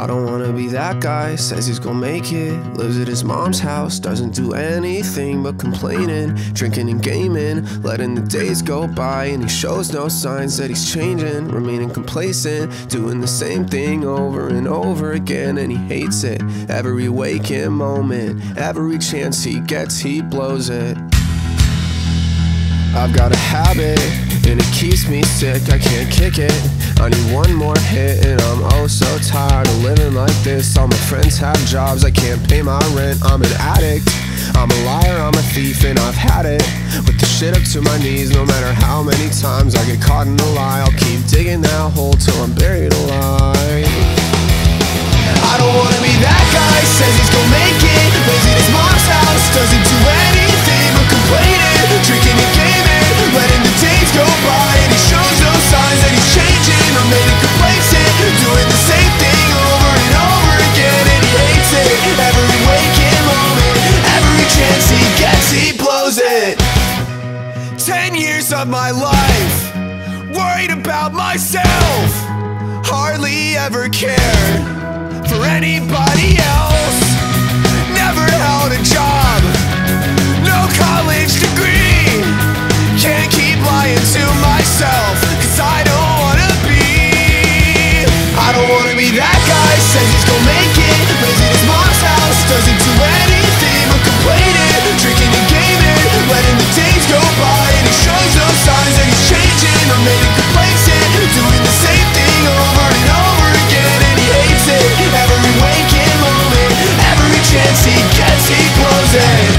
I don't wanna be that guy, says he's gonna make it. Lives at his mom's house, doesn't do anything but complaining, drinking and gaming, letting the days go by. And he shows no signs that he's changing, remaining complacent, doing the same thing over and over again. And he hates it, every waking moment, every chance he gets, he blows it. I've got a habit, and it keeps me sick, I can't kick it. I need one more hit, and I'm oh so tired of living like this. All my friends have jobs, I can't pay my rent. I'm an addict, I'm a liar, I'm a thief, and I've had it. With the shit up to my knees, no matter how many times I get caught in a lie, I'll keep digging that hole till I'm buried alive. I don't wanna be that guy, says he's gonna make it. Lives in his mom's house, doesn't do anything but complaining, drinking and gaming, letting the days go by. And he shows no signs that he's changing, remaining complacent, doing the same thing over and over again. And he hates it, every waking moment, every chance he gets, he blows it. 10 years of my life, worried about myself, hardly ever cared for anybody else. Never held a job, no college degree. Can't keep lying to myself, cause I don't wanna be. I don't wanna be that guy, says he's gonna make it. Lives in his mom's house, doesn't do anything but complaining, drinking and gaming, letting the days go by. And he shows no signs that he's changing, remaining complacent, doing the same thing over and over again. And he hates it, every waking moment, every chance he gets, he blows it.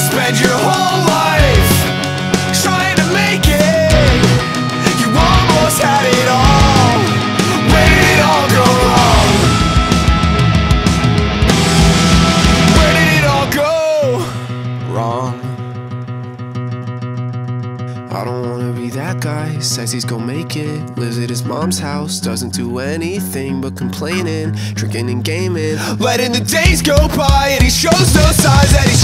Spend your whole life trying to make it, you almost had it all. Where did it all go wrong? Where did it all go wrong? I don't wanna be that guy, says he's gonna make it. Lives at his mom's house, doesn't do anything but complaining, drinking and gaming, letting the days go by. And he shows no signs that he's